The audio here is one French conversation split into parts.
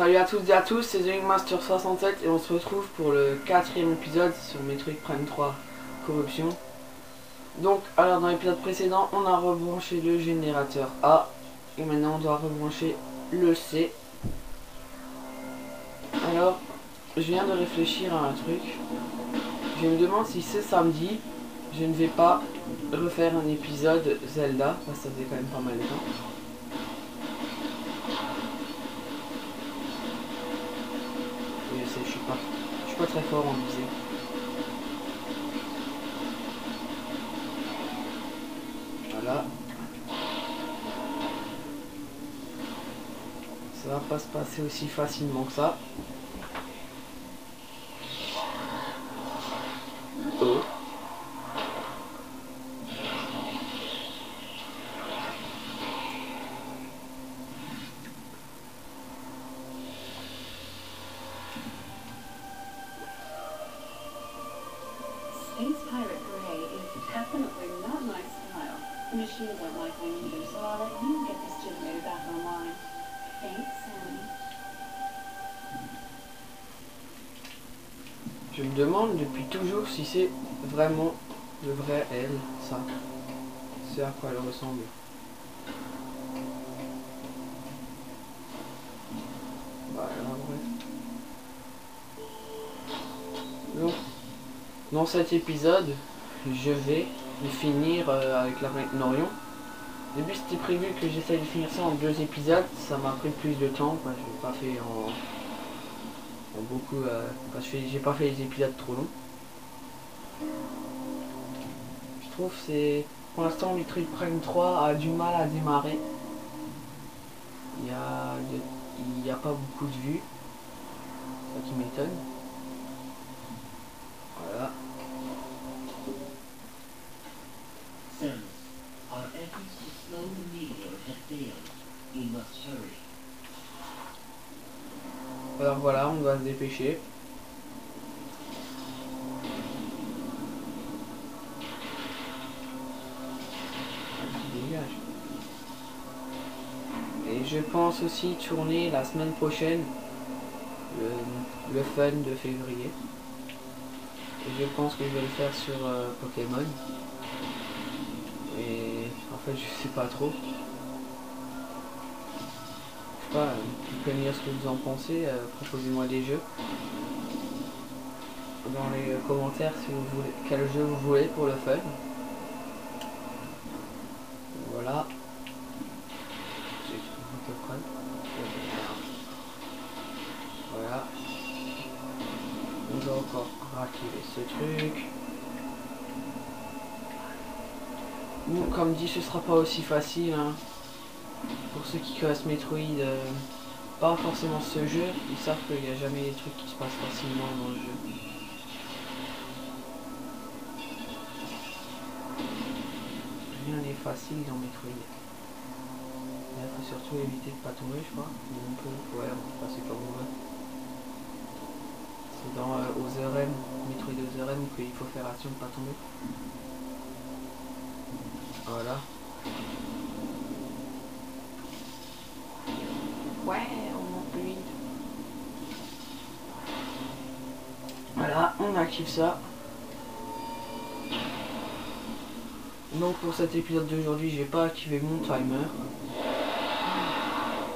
Salut à toutes et à tous, c'est LinkMaster67 et on se retrouve pour le 4ème épisode sur Metroid Prime 3 Corruption. Donc, alors dans l'épisode précédent, on a rebranché le générateur A et maintenant on doit rebrancher le C. Alors, je viens de réfléchir à un truc. Je me demande si ce samedi, je ne vais pas refaire un épisode Zelda, parce que ça faisait quand même pas mal de temps. Je suis pas très fort en visée. Voilà. Ça va pas se passer aussi facilement que ça. Oh. Je me demande depuis toujours si c'est vraiment le vrai elle, ça. C'est à quoi elle ressemble. Voilà, bref. Donc, dans cet épisode, je vais le finir avec la planète Norion. Au début, c'était prévu que j'essaye de finir ça en 2 épisodes. Ça m'a pris plus de temps, quoi. Je l'ai pas fait en beaucoup, parce que j'ai pas fait les épisodes trop longs. Je trouve c'est pour l'instant Metroid Prime 3 a du mal à démarrer. Il y a pas beaucoup de vues, ça qui m'étonne. Voilà. Alors voilà, on doit se dépêcher. Et je pense aussi tourner la semaine prochaine le fun de février. Et je pense que je vais le faire sur Pokémon. Et en fait, je sais pas trop. Vous pouvez me dire ce que vous en pensez, proposez-moi des jeux dans les commentaires si vous voulez, quel jeu vous voulez pour le fun. Voilà. Voilà. On va encore activer ce truc. Bon, comme dit, ce sera pas aussi facile, hein. Pour ceux qui connaissent Metroid, pas forcément ce jeu, ils savent qu'il n'y a jamais des trucs qui se passent facilement dans le jeu. Rien n'est facile dans Metroid. Il faut surtout éviter de pas tomber, je crois. On peut, ouais, on peut passer par où. C'est dans OZRM, Metroid OZRM, qu'il faut faire attention de pas tomber. Voilà. Ouais, on monte plus vite. Voilà, on active ça. Donc pour cet épisode d'aujourd'hui, j'ai pas activé mon timer.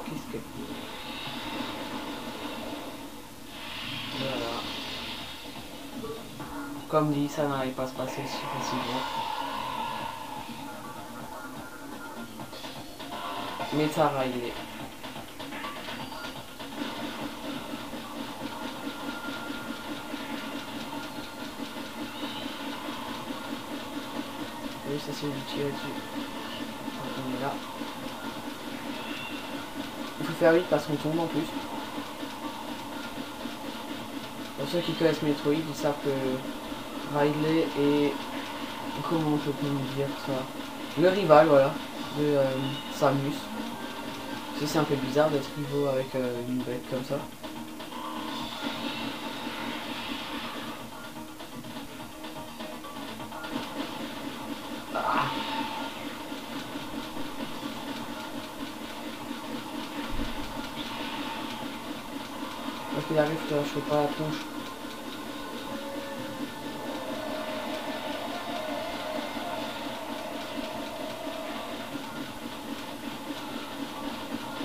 Qu'est-ce que... Voilà. Comme dit, ça n'allait pas se passer si facilement. Mais ça va arriver. Ça c'est du tir dessus. Donc on est là. Il faut faire vite parce qu'on tombe en plus. Pour ceux qui connaissent Metroid, ils savent que Ridley est... Comment peut-on dire ça? Le rival, voilà, de Samus. C'est un peu bizarre d'être niveau avec une bête comme ça. qu'il arrive, je ne fais pas la tronche.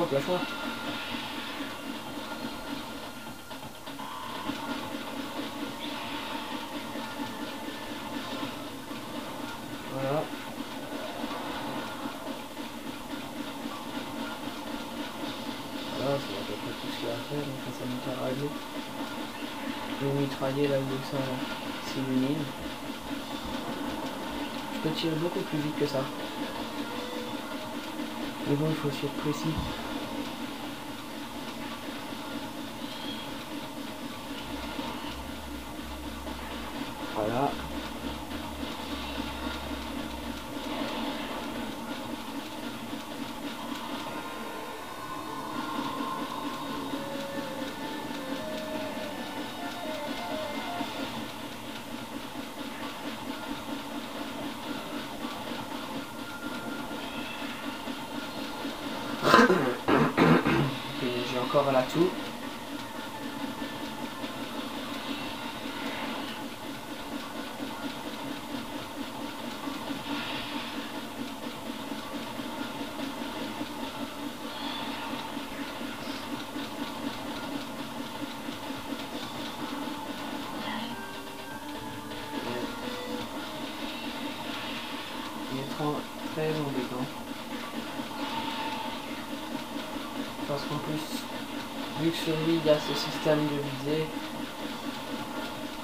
Hop la fois. Voilà. Voilà, c'est à peu près tout ce qu'il y a à faire, donc ça monte à régler. Je vais mitrailler là où ça s'illumine. Je peux tirer beaucoup plus vite que ça. Mais bon, il faut aussi être précis. Voilà. Encore à la tour. Il est très embêtant. Parce qu'en plus, vu que sur lui il y a ce système de visée,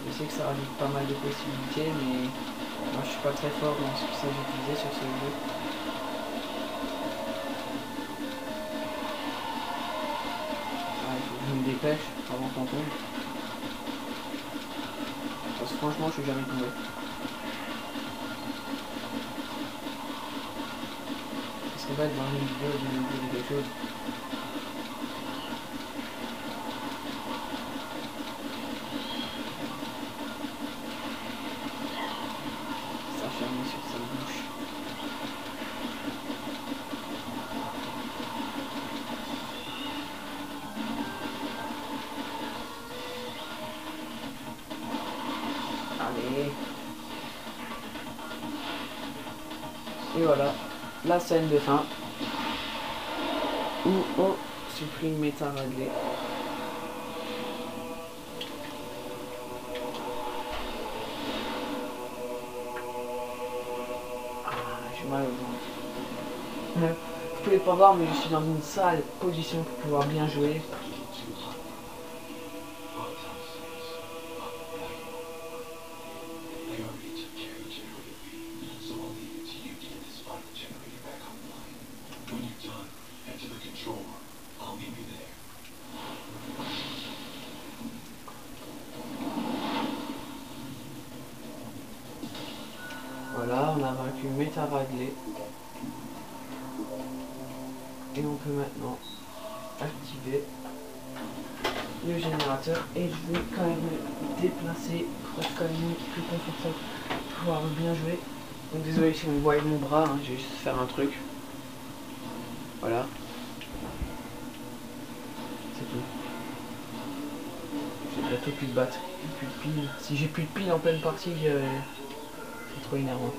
je sais que ça rajoute pas mal de possibilités, mais moi je suis pas très fort dans ce qui s'agit de viser sur ce jeu. Ah, il faut que je me dépêche avant qu'on tombe. Parce que franchement je suis jamais tombé. Ça serait bête dans une vidéo de me dire quelque chose. Et voilà, la scène de fin où on supprime Meta Ridley. Ah, j'ai mal au ventre. Vous pouvez pas voir, mais je suis dans une sale position pour pouvoir bien jouer. Voilà, on a vaincu Meta Ridley. Et on peut maintenant activer le générateur. Et je vais quand même me déplacer pour être quand même plus confortable, pour pouvoir bien jouer. Donc désolé si on voit avec mon bras, hein, j'ai juste faire un truc. Voilà. C'est tout. J'ai bientôt plus de batterie, plus de piles. Si j'ai plus de piles en pleine partie, c'est trop énervant.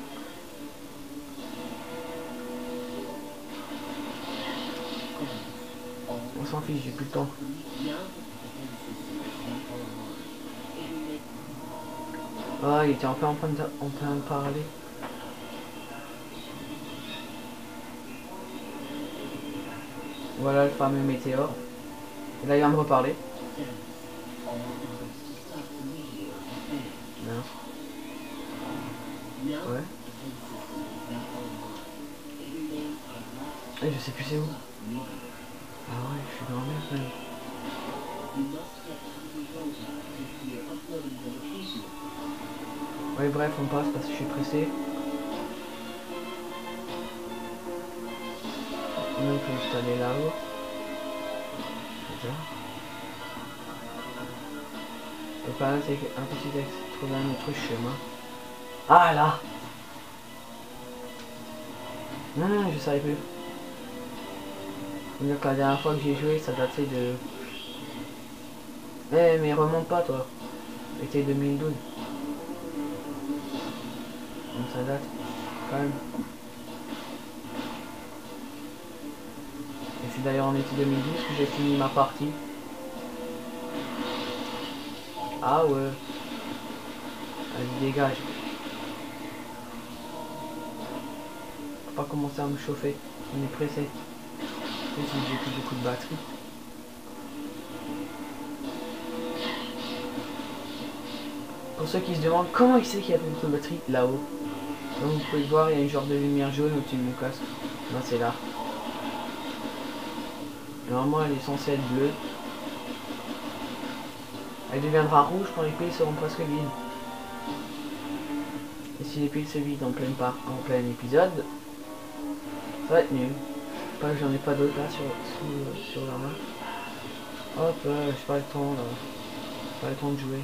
On s'en fiche, j'ai plus le temps. Ah, il était encore en train de parler. Voilà le fameux météore. Et là il vient de reparler. Non. Ouais. Et je sais plus c'est où. Ah ouais, je suis dans la merde là. Ouais bref, on passe parce que je suis pressé. On peut juste aller là-haut. Et par là c'est un petit texte. Trouver un autre chemin. Ah là. Non, non, je savais plus. Donc la dernière fois que j'ai joué, ça datait de... Eh hey, mais remonte pas toi. C'était 2012. Donc ça date quand même. Et c'est d'ailleurs en été 2012 que j'ai fini ma partie. Ah ouais. Allez, dégage. Faut pas commencer à me chauffer. On est pressé. Peut-être que j'ai plus beaucoup de batterie. Pour ceux qui se demandent comment il sait qu'il y a plus beaucoup de batterie, là-haut. Comme vous pouvez le voir, il y a une genre de lumière jaune au-dessus de mon casque. Là, c'est là. Normalement, elle est censée être bleue. Elle deviendra rouge quand les piles seront presque vides. Et si les piles se vident en plein épisode, ça va être nul. Pas que j'en ai pas d'autres là sur la main. Hop, j'ai pas le temps là. J'ai pas le temps de jouer.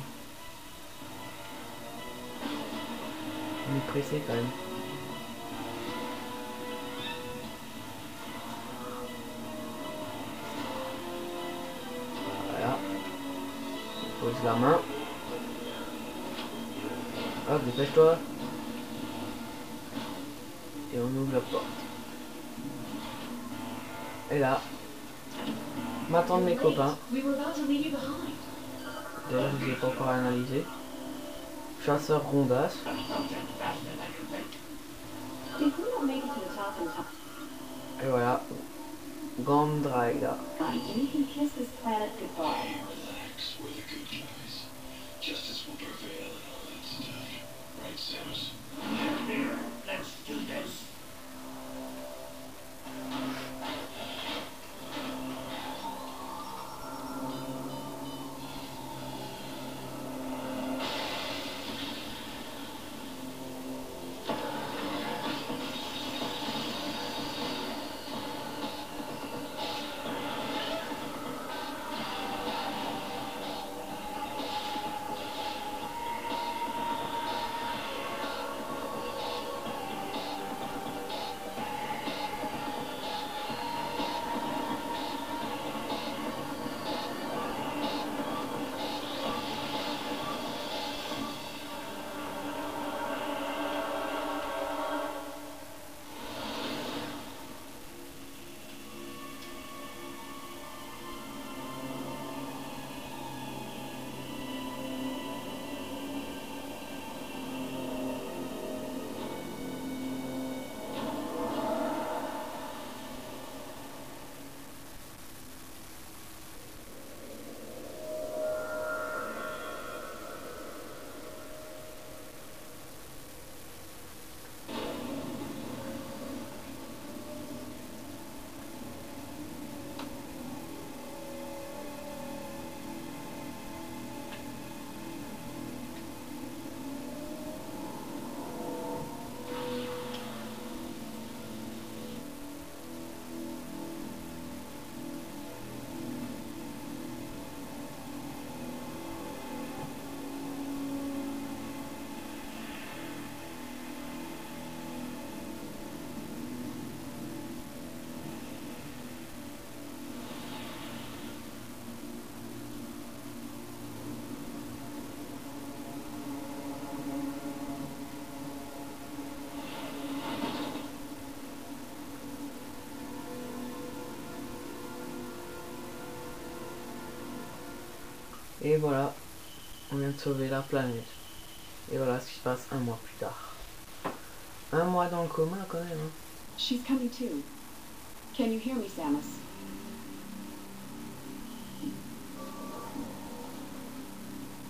On est pressé quand même. Voilà. Je pose la main. Hop, dépêche-toi. Et on ouvre la porte. Et là, m'attendent mes copains. D'ailleurs, je ne les ai pas encore analysés. Chasseur Rundas. Et voilà. Gondraïda. Et voilà, on vient de sauver la planète. Et voilà ce qui se passe 1 mois plus tard. 1 mois dans le coma quand même. Hein. She's coming too. Can you hear me, Samus?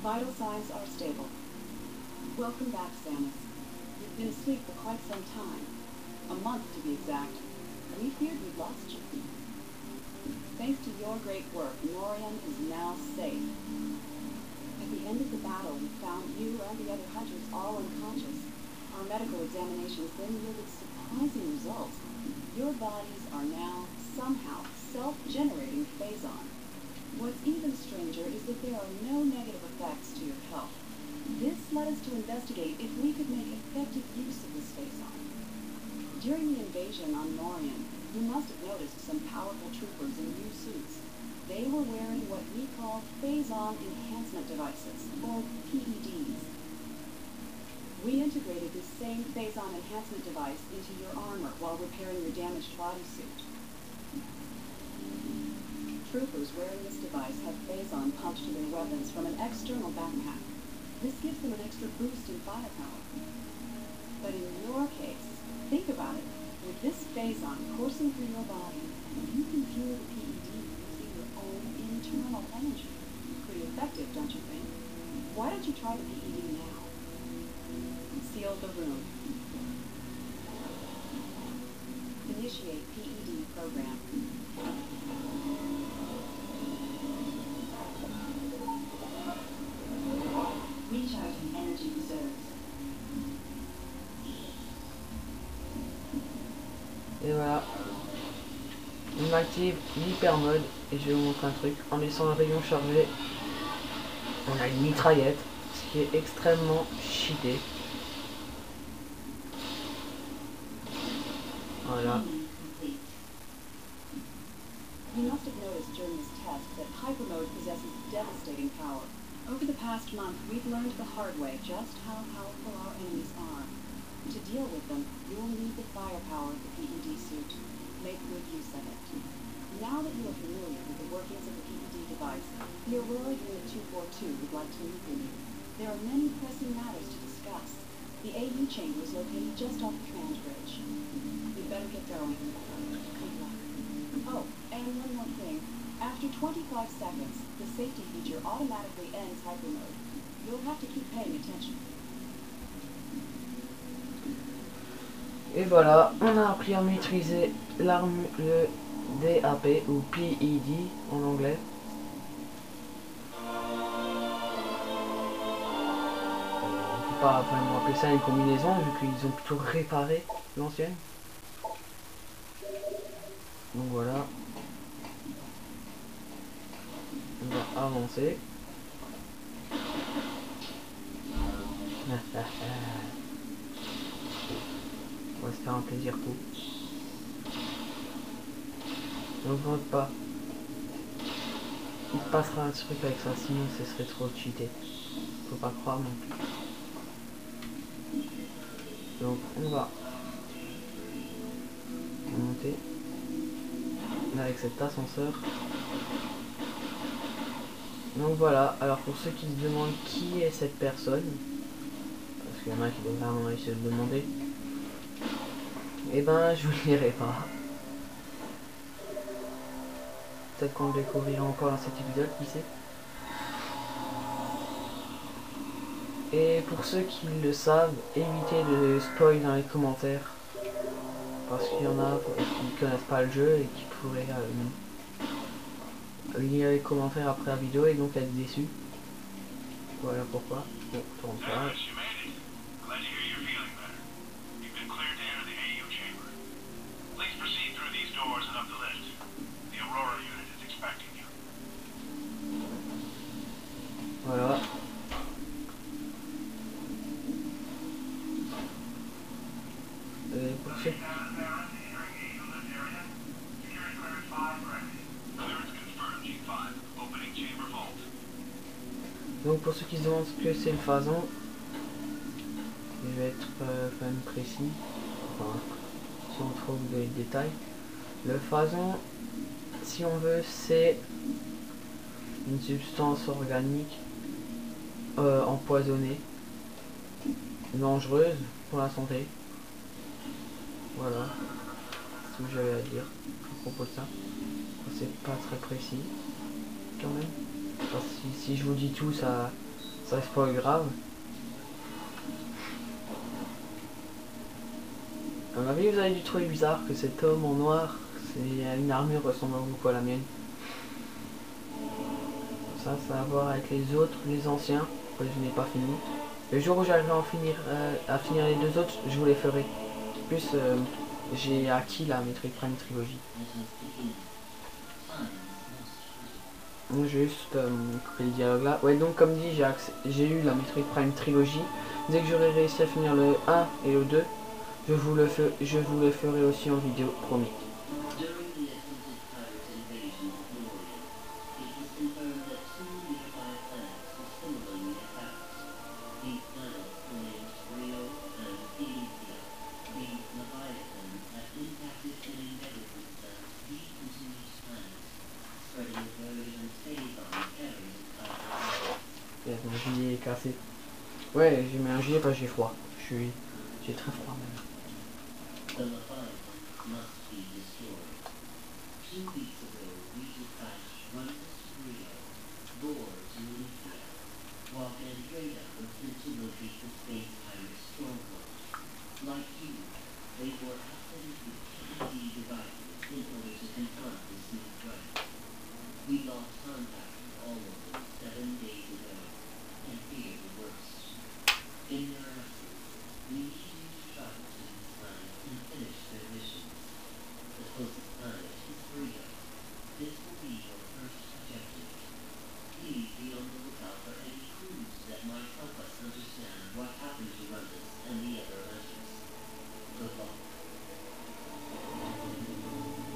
Vital signs are stable. Welcome back, Samus. You've been asleep for quite some time. A month to be exact. We feared we lost you. Thanks to your great work, Norion is now safe. At the end of the battle, we found you and the other hunters all unconscious. Our medical examinations then yielded surprising results. Your bodies are now, somehow, self-generating phazon. What's even stranger is that there are no negative effects to your health. This led us to investigate if we could make effective use of this phazon. During the invasion on Norion, you must have noticed some powerful troopers in new suits. They were wearing what we call phazon enhancement devices, or P.E.D.s. We integrated this same phazon enhancement device into your armor while repairing your damaged bodysuit. Troopers wearing this device have phazon pumped to their weapons from an external backpack. This gives them an extra boost in firepower. But in your case, think about it. With this phazon coursing through your body, you can fuel the P.E.D. using your own internal energy. Pretty effective, don't you think? Why don't you try the P.E.D. now? Seal the room. Initiate P.E.D. program. Recharging energy reserves. Et voilà. On active l'hyper mode et je vais vous montrer un truc. En laissant le rayon chargé, on a une mitraillette, ce qui est extrêmement cheaté. Voilà. You must have noticed during this test that hyper mode possesses devastating power. Over the past month, we've learned the hard way just how powerful our enemies are. To deal with them, you'll need the firepower of the P.E.D. suit. Make good use of it. Now that you are familiar with the workings of the P.E.D. device, the Aurora Unit 242 would like to meet with you. There are many pressing matters to discuss. The AU chamber is located just off the command bridge. We'd better get going. Good luck. Oh, and one more thing. After 25 seconds, the safety feature automatically ends hyper mode. You'll have to keep paying attention. Et voilà, on a appris à maîtriser l'arme, le DAP ou P.E.D. en anglais. On peut pas vraiment appeler ça une combinaison vu qu'ils ont plutôt réparé l'ancienne. Donc voilà. On va avancer. On va se faire un plaisir coup. Donc vote pas. Il passera un truc avec ça, sinon ce serait trop cheaté. Faut pas croire non plus. Donc on va monter avec cet ascenseur. Donc voilà, alors pour ceux qui se demandent qui est cette personne, parce qu'il y en a qui doivent vraiment essayer de demander. Et je vous le dirai pas. Peut-être qu'on le découvrira encore dans cet épisode, qui sait. Et pour ceux qui le savent, évitez de spoil dans les commentaires. Parce qu'il y en a qui ne connaissent pas le jeu et qui pourraient lire les commentaires après la vidéo et donc être déçus. Voilà pourquoi. Bon, tourne pas. Voilà. Pour ceux... Donc pour ceux qui se demandent ce que c'est le phazon, je vais être quand même précis, enfin, si on trouve des détails. Le phazon, si on veut, c'est une substance organique empoisonnée, dangereuse pour la santé. Voilà, c'est ce que j'avais à dire à propos de ça. C'est pas très précis quand même. Parce que si je vous dis tout, ça reste pas grave. À mon avis, vous avez dû trouver bizarre que cet homme en noir, c'est une armure ressemblant beaucoup à la mienne. Ça a à voir avec les autres, les anciens, que je n'ai pas fini. Le jour où j'arriverai à finir les deux autres, je vous les ferai. En plus, j'ai acquis la Metroid Prime trilogie. Donc juste couper le dialogue là. Ouais, donc comme dit, j'ai eu la Metroid Prime trilogie. Dès que j'aurai réussi à finir le 1 et le 2, je vous le ferai aussi en vidéo, promis. gilet cassé. Ouais, j'ai mis un gilet parce que j'ai froid. J'ai très froid même.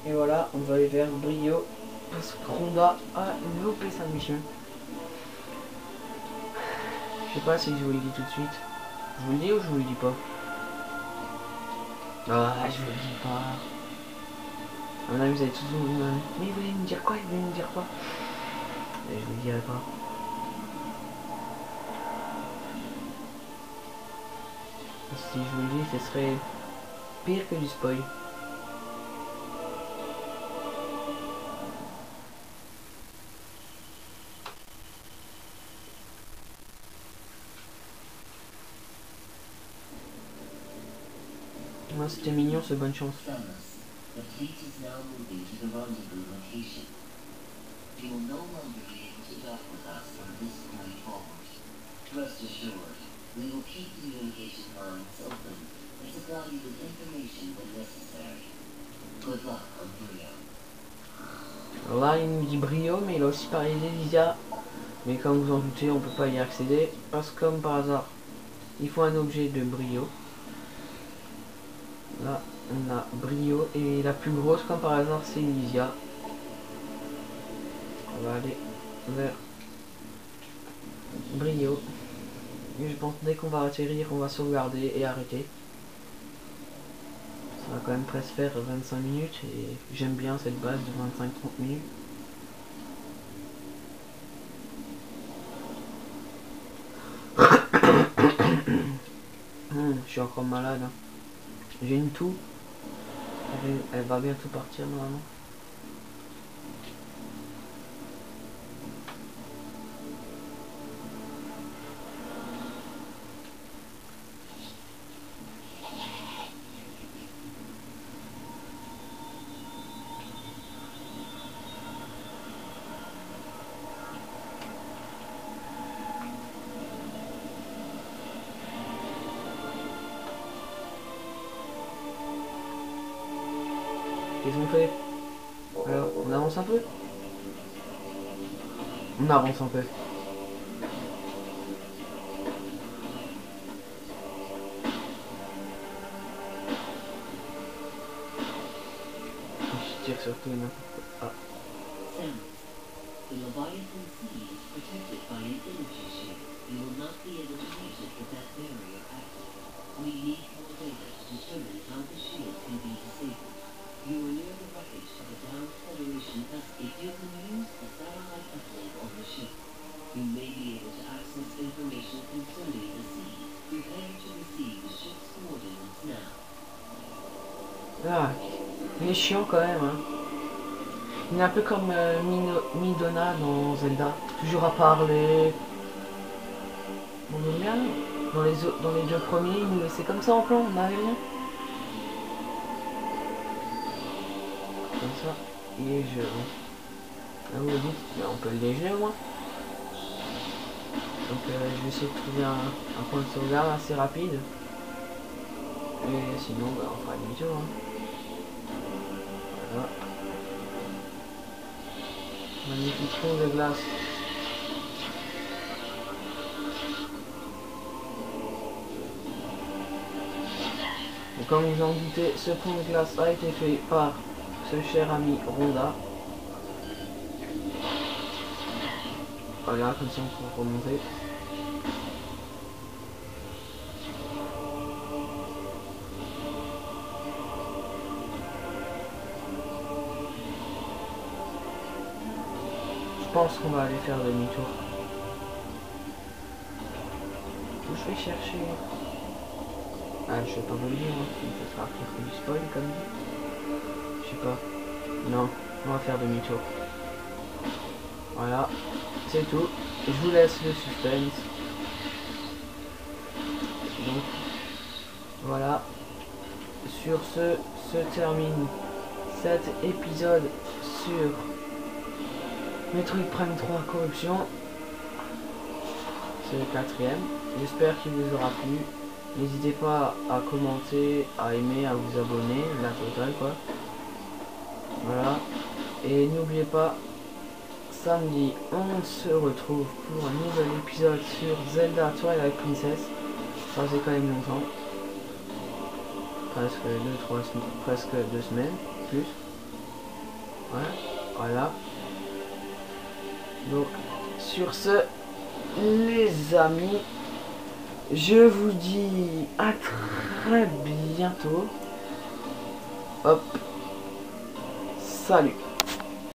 Et voilà, on va aller vers Bryyo parce qu'on a loupé sa mission. Je sais pas si je vous le dis tout de suite. Je vous le dis ou je vous le dis pas? Ah, je vous le dis pas. À mon avis, vous allez tous vous dire, mais vous allez me dire quoi? Vous allez me dire quoi? Et je vous le dirai pas. Si je vous le dis, ce serait pire que du spoil. C'était mignon, ce bonne chance. Là, il nous dit Bryyo, mais il a aussi parlé d'Elysia. Mais comme vous en doutez, on peut pas y accéder. Parce que comme par hasard, il faut un objet de Bryyo. Là, on a Bryyo et la plus grosse, comme par hasard, c'est Elysia. On va aller vers Bryyo. Et je pense dès qu'on va atterrir, on va sauvegarder et arrêter. Ça va quand même presque faire 25 minutes et j'aime bien cette base de 25-30 minutes. Je suis encore malade. Hein. J'ai une toux, elle va bientôt partir normalement. Qu'est-ce qu'on fait? Alors, on avance un peu? On avance un peu. Je tire sur tout et n'importe quoi. Ah. You will near the wreckage of the downed Federation thus if you can use the satellite upload on the ship. You may be able to access information concerning the sea. Prepare to receive the ship's coordinates now. Ah, il est chiant quand même, hein. Il est un peu comme Midna dans Zelda. Toujours à parler. On est bien. Dans les deux premiers, il nous laissait comme ça en plan, on n'avait rien. Ça, il est jeu. Là vous le dites, on peut le déjeuner au moins. Donc je vais essayer de trouver un point de sauvegarde assez rapide. Et sinon bah, on fera demi-tour. Hein. Voilà. Magnifique fond de glace. Et comme vous en doutez, ce fond de glace a été fait par ce cher ami Rundas. Voilà, comme ça on peut remonter. Je pense qu'on va aller faire demi-tour. je vais chercher. Ah, je vais pas revenir, hein. Ça sera après du spawn comme dit. Je sais pas. Non, on va faire demi-tour. Voilà, c'est tout. Je vous laisse le suspense. Donc, voilà. Sur ce, se termine cet épisode sur Metroid Prime 3 Corruption. C'est le 4e. J'espère qu'il vous aura plu. N'hésitez pas à commenter, à aimer, à vous abonner, la totale quoi. Voilà. Et n'oubliez pas, samedi, on se retrouve pour un nouvel épisode sur Zelda Twilight Princess. Ça faisait quand même longtemps. Presque deux semaines, plus. Ouais, voilà. Donc, sur ce, les amis, je vous dis à très bientôt. Hop. Salut.